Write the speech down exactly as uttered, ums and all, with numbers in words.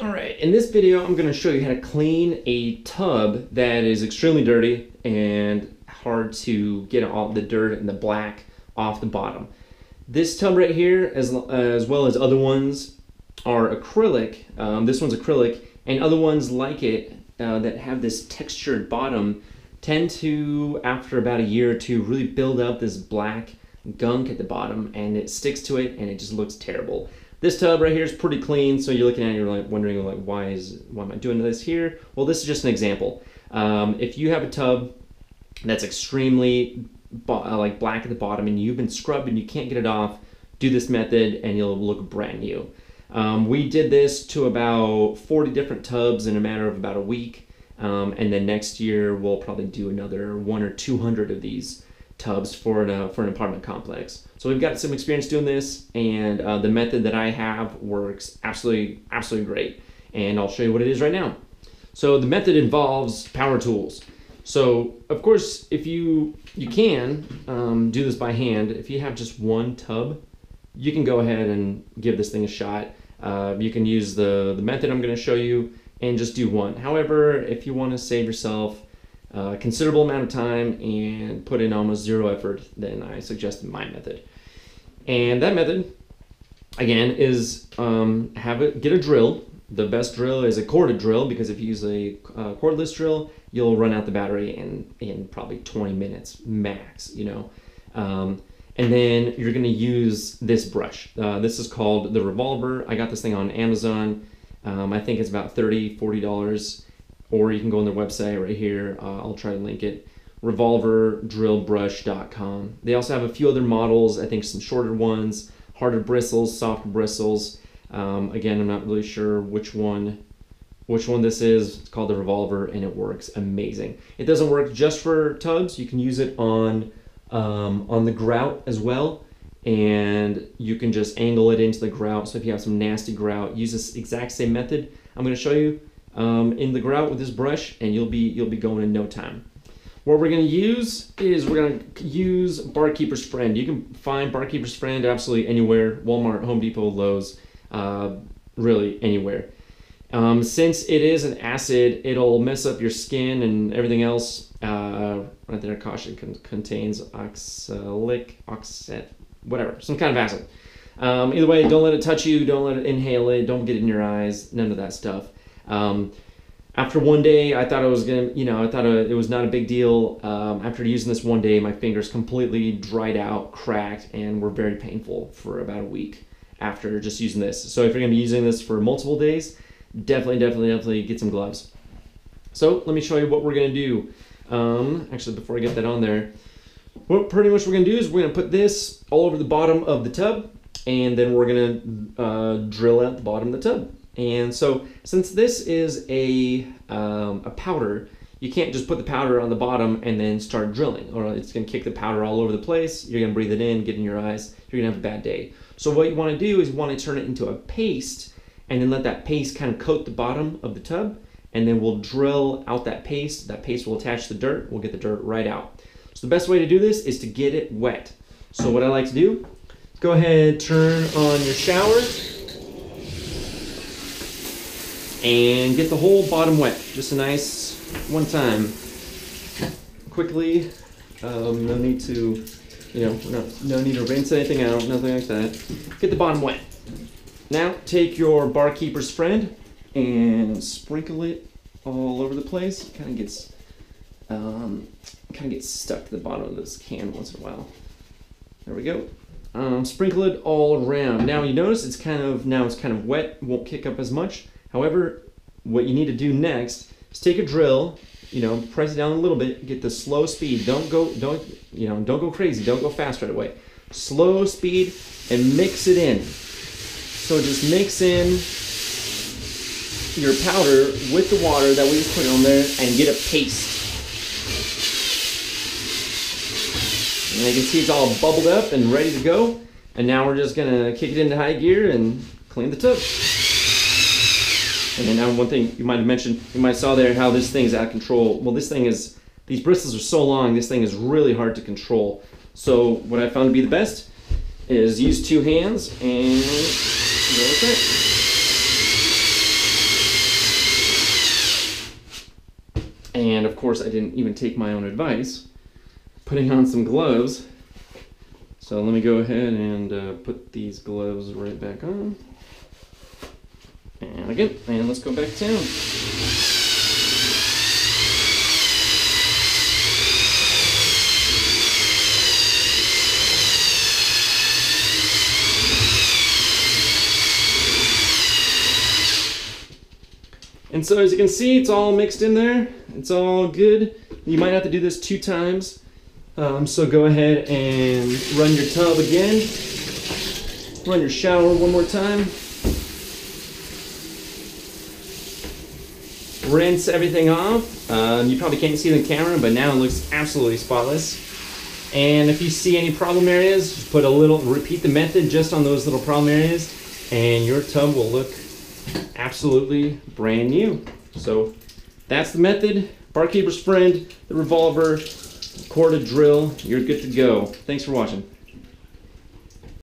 All right, in this video, I'm gonna show you how to clean a tub that is extremely dirty and hard to get all the dirt and the black off the bottom. This tub right here, as, as well as other ones, are acrylic. Um, this one's acrylic, and other ones like it uh, that have this textured bottom tend to, after about a year or two, really build up this black gunk at the bottom, and it sticks to it, and it just looks terrible. This tub right here is pretty clean, so you're looking at it and you're like wondering, like, why is why am I doing this here? Well, this is just an example. Um, if you have a tub that's extremely like black at the bottom and you've been scrubbed and you can't get it off, do this method and you'll look brand new. Um, we did this to about forty different tubs in a matter of about a week, um, and then next year we'll probably do another one or two hundred of these tubs for an, uh, for an apartment complex. So we've got some experience doing this, and uh, the method that I have works absolutely, absolutely great. And I'll show you what it is right now. So the method involves power tools. So of course, if you, you can um, do this by hand. If you have just one tub, you can go ahead and give this thing a shot. Uh, you can use the, the method I'm gonna show you and just do one. However, if you wanna save yourself Uh, considerable amount of time and put in almost zero effort, then I suggest my method. And that method, again, is um, have it get a drill. The best drill is a corded drill, because if you use a uh, cordless drill, you'll run out the battery in in probably twenty minutes max, you know. Um, and then you're going to use this brush. Uh, this is called the Revolver. I got this thing on Amazon. Um, I think it's about thirty, forty dollars. Or you can go on their website right here. Uh, I'll try to link it, revolver drill brush dot com. They also have a few other models, I think some shorter ones, harder bristles, soft bristles. Um, again, I'm not really sure which one which one this is. It's called the Revolver, and it works amazing. It doesn't work just for tubs. You can use it on, um, on the grout as well, and you can just angle it into the grout. So if you have some nasty grout, use this exact same method I'm gonna show you Um, in the grout with this brush, and you'll be you'll be going in no time. What we're going to use is we're going to use Barkeeper's Friend. You can find Barkeeper's Friend absolutely anywhere: Walmart, Home Depot, Lowe's, uh, really anywhere. Um, since it is an acid, it'll mess up your skin and everything else. Uh, right there, caution: con contains oxalic, oxet, whatever, some kind of acid. Um, either way, don't let it touch you. Don't let it inhale it. Don't get it in your eyes. None of that stuff. Um, after one day, I thought I was gonna, you know, I thought it was not a big deal. Um, after using this one day, my fingers completely dried out, cracked, and were very painful for about a week after just using this. So if you're gonna be using this for multiple days, definitely, definitely, definitely get some gloves. So let me show you what we're gonna do. Um, actually, before I get that on there, what pretty much we're gonna do is we're gonna put this all over the bottom of the tub, and then we're gonna uh, drill out the bottom of the tub. And so since this is a, um, a powder, you can't just put the powder on the bottom and then start drilling, or it's gonna kick the powder all over the place. You're gonna breathe it in, get in your eyes, you're gonna have a bad day. So what you wanna do is you wanna turn it into a paste, and then let that paste kind of coat the bottom of the tub, and then we'll drill out that paste. That paste will attach the dirt, we'll get the dirt right out. So the best way to do this is to get it wet. So what I like to do, go ahead, turn on your shower, and get the whole bottom wet. Just a nice one time. Quickly, um, no need to, you know, no, no need to rinse anything out, nothing like that. Get the bottom wet. Now take your Barkeeper's Friend and sprinkle it all over the place. Kind of gets, um, kind of gets stuck to the bottom of this can once in a while. There we go. Um, sprinkle it all around. Now you notice it's kind of now it's kind of wet. Won't kick up as much. However, what you need to do next is take a drill, you know, press it down a little bit, get the slow speed. Don't go, don't, you know, don't go crazy. Don't go fast right away. Slow speed and mix it in. So just mix in your powder with the water that we just put on there and get a paste. And you can see it's all bubbled up and ready to go. And now we're just gonna kick it into high gear and clean the tub. And then now one thing you might have mentioned, you might saw there how this thing is out of control. Well, this thing is, these bristles are so long, this thing is really hard to control. So what I found to be the best is use two hands and go with it. of course, I didn't even take my own advice. Putting on some gloves. So let me go ahead and uh, put these gloves right back on. And again, and let's go back down. And so as you can see, it's all mixed in there. It's all good. You might have to do this two times. Um, so go ahead and run your tub again. Run your shower one more time. Rinse everything off. Um, you probably can't see the camera, but now it looks absolutely spotless. And if you see any problem areas, just put a little, repeat the method just on those little problem areas, and your tub will look absolutely brand new. So that's the method. Barkeeper's Friend, the Revolver, quarter drill, you're good to go. Thanks for watching.